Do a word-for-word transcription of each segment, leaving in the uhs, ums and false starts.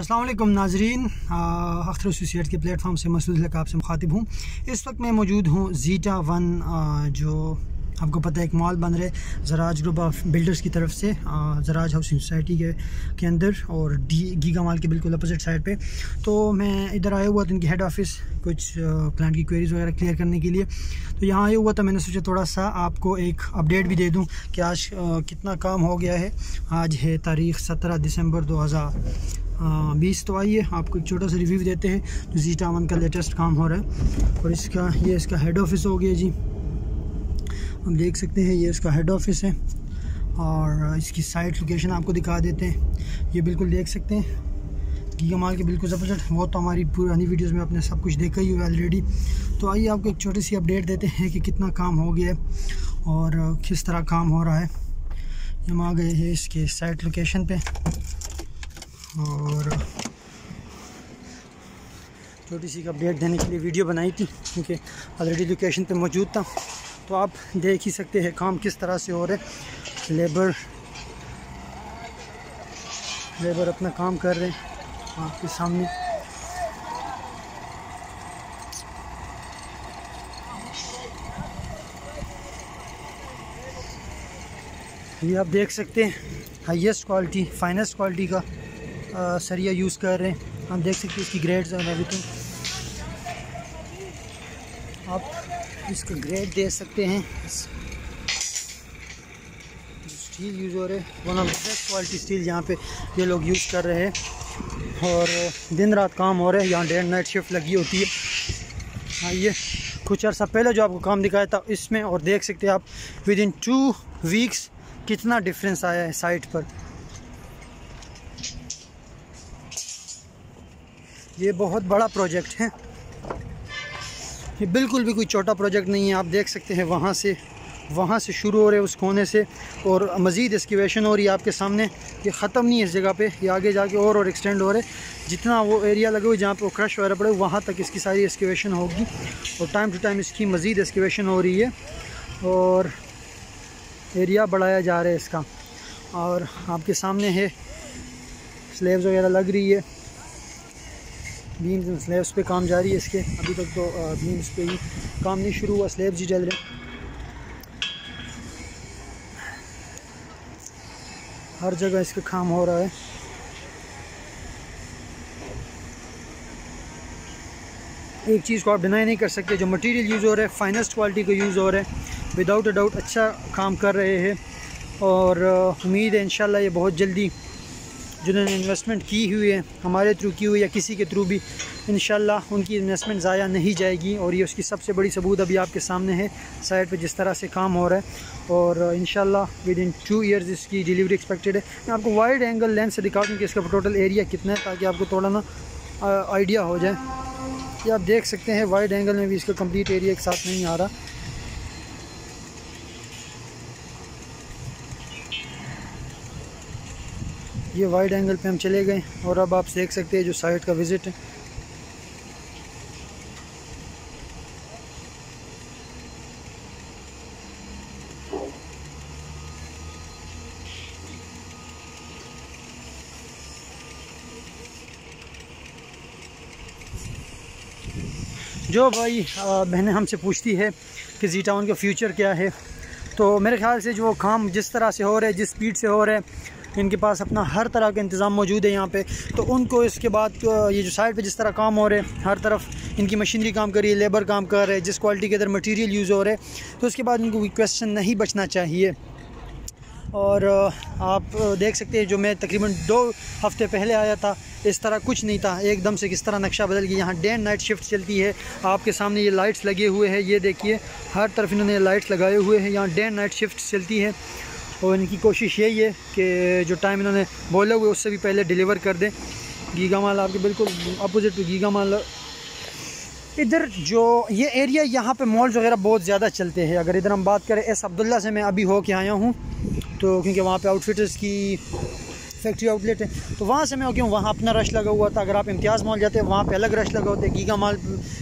अस्सलामु अलैकुम नाज़रीन, अख्तर एसोसिएट्स के प्लेटफॉर्म से मसरूफ़ लग आपसे मुखातिब हूँ। इस वक्त मैं मौजूद हूँ ज़ेटा वन, जो आपको पता है एक मॉल बन रहे ज़राज ग्रुप ऑफ बिल्डर्स की तरफ से ज़राज हाउसिंग सोसाइटी के के अंदर और डी गीगा मॉल के बिल्कुल अपोजिट साइड पे। तो मैं इधर आया हुआ था, इनके हेड ऑफिस कुछ क्लाइंट की क्वेरीज़ वगैरह क्लियर करने के लिए, तो यहाँ आया हुआ था। मैंने सोचा थोड़ा सा आपको एक अपडेट भी दे दूँ कि आज कितना काम हो गया है। आज है तारीख़ सत्रह दिसंबर दो हज़ार बीस। तो आइए आपको एक छोटा सा रिव्यू देते हैं। ज़ेटा वन का लेटेस्ट काम हो रहा है और इसका ये इसका हेड ऑफिस हो गया जी, हम देख सकते हैं ये इसका हेड ऑफिस है। और इसकी साइट लोकेशन आपको दिखा देते हैं, ये बिल्कुल देख सकते हैं गीगा मॉल के बिल्कुल अपोजिट। वो तो हमारी पुरानी वीडियोस में आपने सब कुछ देखा ही हुआ ऑलरेडी। तो आइए आपको एक छोटी सी अपडेट देते हैं कि कितना काम हो गया है और किस तरह काम हो रहा है। हम आ गए हैं इसके साइट लोकेशन पर और छोटी सी अपडेट देने के लिए वीडियो बनाई थी, क्योंकि ऑलरेडी लोकेशन पर मौजूद था। तो आप देख ही सकते हैं काम किस तरह से हो रहा है। लेबर लेबर अपना काम कर रहे हैं आपके सामने। ये आप देख सकते हैं हाईएस्ट क्वालिटी फाइनेस्ट क्वालिटी का आ, सरिया यूज़ कर रहे हैं। आप देख सकते हैं इसकी ग्रेड्स एंड एवरीथिंग। आप इसका ग्रेड दे सकते हैं, स्टील यूज़ हो रहे one of best quality steel यहाँ पे ये लोग यूज़ कर रहे हैं। और दिन रात काम हो रहा है, यहाँ डे नाइट शिफ्ट लगी होती है। हाँ, ये कुछ अर्सा पहले जो आपको काम दिखाया था इसमें, और देख सकते हैं आप विद इन टू वीक्स कितना डिफरेंस आया है साइट पर। ये बहुत बड़ा प्रोजेक्ट है, ये बिल्कुल भी कोई छोटा प्रोजेक्ट नहीं है। आप देख सकते हैं वहाँ से वहाँ से शुरू हो रहे उस कोने से, और मज़ीद एक्सकेवेशन हो रही है आपके सामने। ये ख़त्म नहीं है इस जगह पे, ये आगे जाके और और एक्सटेंड हो रहे। जितना वो एरिया लगे हुए जहाँ पे वो क्रश वगैरह पड़े वहाँ तक इसकी सारी एक्सकेवेशन होगी, और टाइम टू टाइम इसकी मज़ीद एक्सकेवेशन हो रही है और एरिया बढ़ाया जा रहा है इसका। और आपके सामने है स्लेब्स वगैरह लग रही है, बीम्स एंड स्लेब्स पे काम जारी है इसके। अभी तक तो बीम्स पे ही काम नहीं शुरू हुआ, स्लेब्स ही चल रहे। हर जगह इसका काम हो रहा है। एक चीज़ को आप डिनाई नहीं कर सकते, जो मटेरियल यूज़ हो रहा है फाइनेस्ट क्वालिटी का यूज़ हो रहा है। विदाउट अ डाउट अच्छा काम कर रहे हैं और उम्मीद है इंशाल्लाह ये बहुत जल्दी जिन्होंने इन्वेस्टमेंट की हुई है, हमारे थ्रू की हुई या किसी के थ्रू भी, इंशाल्लाह उनकी इन्वेस्टमेंट ज़ाया नहीं जाएगी। और ये उसकी सबसे बड़ी सबूत अभी आपके सामने है साइट पे जिस तरह से काम हो रहा है। और इंशाल्लाह विद इन टू इयर्स इसकी डिलीवरी एक्सपेक्टेड है। मैं आपको वाइड एंगल लेंस से दिखा दूँ कि इसका टोटल एरिया कितना है, ताकि आपको थोड़ा ना आइडिया हो जाए। ये आप देख सकते हैं वाइड एंगल में भी इसका कम्प्लीट एरिया एक साथ नहीं आ रहा। ये वाइड एंगल पे हम चले गए और अब आप देख सकते हैं जो साइट का विज़िट है। जो भाई बहनें हमसे पूछती है कि ज़ेटा वन का फ्यूचर क्या है, तो मेरे ख्याल से जो काम जिस तरह से हो रहा है, जिस स्पीड से हो रहा है, इनके पास अपना हर तरह का इंतज़ाम मौजूद है यहाँ पे। तो उनको इसके बाद ये जो साइड पे जिस तरह काम हो रहे हैं, हर तरफ इनकी मशीनरी काम कर रही है, लेबर काम कर रहे हैं, जिस क्वालिटी के अंदर मटेरियल यूज़ हो रहे हैं, तो उसके बाद इनको कोई क्वेश्चन नहीं बचना चाहिए। और आप देख सकते हैं जो मैं तकरीबन दो हफ़्ते पहले आया था इस तरह कुछ नहीं था, एकदम से किस तरह नक्शा बदल गया। यहाँ डे एंड नाइट शिफ्ट चलती है। आपके सामने ये लाइट्स लगे हुए हैं, ये देखिए हर तरफ इन्होंने लाइट्स लगाए हुए हैं। यहाँ डे एंड नाइट शिफ्ट चलती है और इनकी कोशिश यही है कि जो टाइम इन्होंने बोला हुआ है उससे भी पहले डिलीवर कर दें। गीगा मॉल आपके बिल्कुल अपोजिट टू गीगा मॉल। इधर जो ये एरिया यहाँ पे मॉल्स वगैरह बहुत ज़्यादा चलते हैं। अगर इधर हम बात करें एस अब्दुल्ला से मैं अभी हो के आया हूँ, तो क्योंकि वहाँ पे आउटफिटर्स की फैक्ट्री आउटलेट है, तो वहाँ से मैं हो गया हूँ। वहाँ अपना रश लगा हुआ था। अगर आप इम्तियाज़ मॉल जाते हैं वहाँ पे अलग रश लगा होता है। गीगा मॉल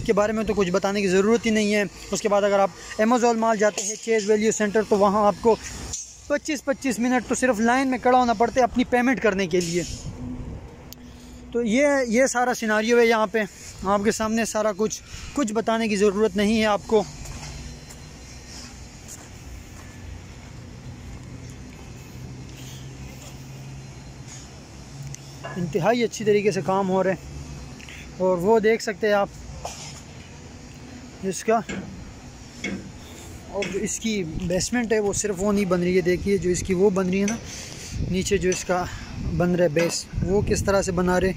के बारे में तो कुछ बताने की ज़रूरत ही नहीं है। उसके बाद अगर आप अमेज़ॉन मॉल जाते हैं, चेज़ वैल्यू सेंटर, तो वहाँ आपको पच्चीस पच्चीस मिनट तो सिर्फ लाइन में खड़ा होना पड़ता है अपनी पेमेंट करने के लिए। तो ये ये सारा सिनारियो है यहाँ पे आपके सामने, सारा कुछ कुछ बताने की ज़रूरत नहीं है आपको। इंतहाई अच्छी तरीके से काम हो रहे हैं और वो देख सकते हैं आप इसका, और जो इसकी बेसमेंट है वो सिर्फ वो नहीं बन रही है, देखिए जो इसकी वो बन रही है ना नीचे, जो इसका बन रहा है बेस वो किस तरह से बना रहे,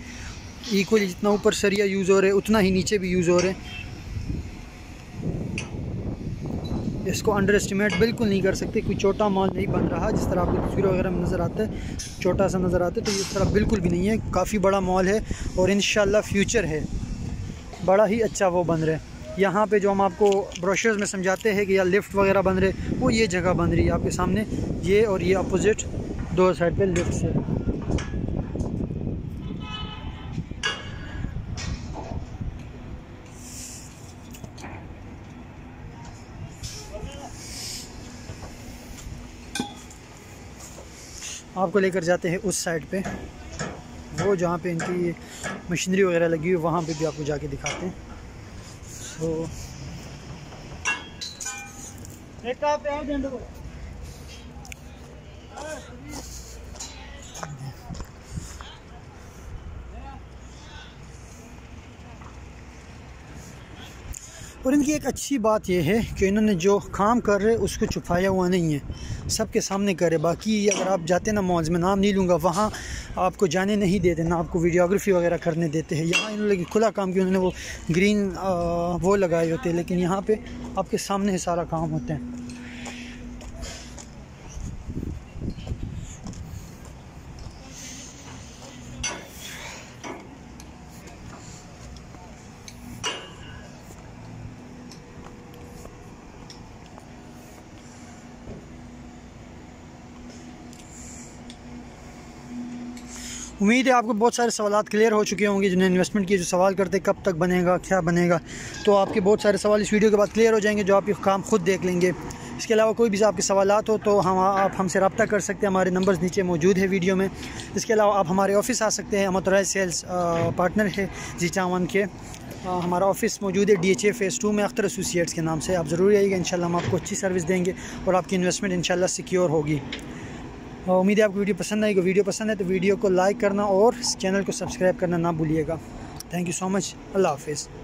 इक्वली जितना ऊपर सरिया यूज़ हो रहे उतना ही नीचे भी यूज़ हो रहे। इसको अंडर एस्टिमेट बिल्कुल नहीं कर सकते, कोई छोटा मॉल नहीं बन रहा जिस तरह आपको तस्वीरों वगैरह में नज़र आता है, छोटा सा नज़र आता है, तो इस तरह बिल्कुल भी नहीं है, काफ़ी बड़ा मॉल है और इंशाल्लाह फ्यूचर है बड़ा ही अच्छा वो बन रहा है। यहाँ पे जो हम आपको ब्रोशर्स में समझाते हैं कि या लिफ्ट वगैरह बन रहे, वो ये जगह बन रही है आपके सामने, ये और ये अपोजिट दो साइड पे लिफ्ट से। आपको लेकर जाते हैं उस साइड पे, वो जहाँ पे इनकी मशीनरी वगैरह लगी हुई वहाँ पे भी आपको जाके दिखाते हैं। तो और इनकी एक अच्छी बात यह है कि इन्होंने जो काम कर रहे उसको छुपाया हुआ नहीं है, सबके सामने कर रहे। बाकी अगर आप जाते ना मॉल्स में, नाम नहीं लूँगा, वहाँ आपको जाने नहीं देते ना आपको वीडियोग्राफी वगैरह करने देते हैं। यहाँ इन्होंने खुला काम किया, उन्होंने वो ग्रीन आ, वो लगाए होते हैं, लेकिन यहाँ पे आपके सामने ही सारा काम होता है। उम्मीद है आपको बहुत सारे सवाल क्लियर हो चुके होंगे, जिन्हें इन्वेस्टमेंट की जो सवाल करते कब तक बनेगा क्या बनेगा, तो आपके बहुत सारे सवाल इस वीडियो के बाद क्लियर हो जाएंगे जो आप ये काम खुद देख लेंगे। इसके अलावा कोई भी आपके सवाल हो तो हम आप हमसे रब्ता कर सकते हैं, हमारे नंबर्स नीचे मौजूद है वीडियो में। इसके अलावा आप हमारे ऑफिस आ सकते हैं, हम अथॉराइज्ड सेल्स पार्टनर है ज़ेटा वन के, आ, हमारा ऑफिस मौजूद है D H A phase two में अख्तर एसोसिएट्स के नाम से। आप ज़रूर आइएगा, इंशाल्लाह हम आपको अच्छी सर्विस देंगे और आपकी इन्वेस्टमेंट इंशाल्लाह सिक्योर होगी। उम्मीद है आपको वीडियो पसंद आएगी, वीडियो पसंद है तो वीडियो को लाइक करना और चैनल को सब्सक्राइब करना ना भूलिएगा। थैंक यू सो मच, अल्लाह हाफिज़।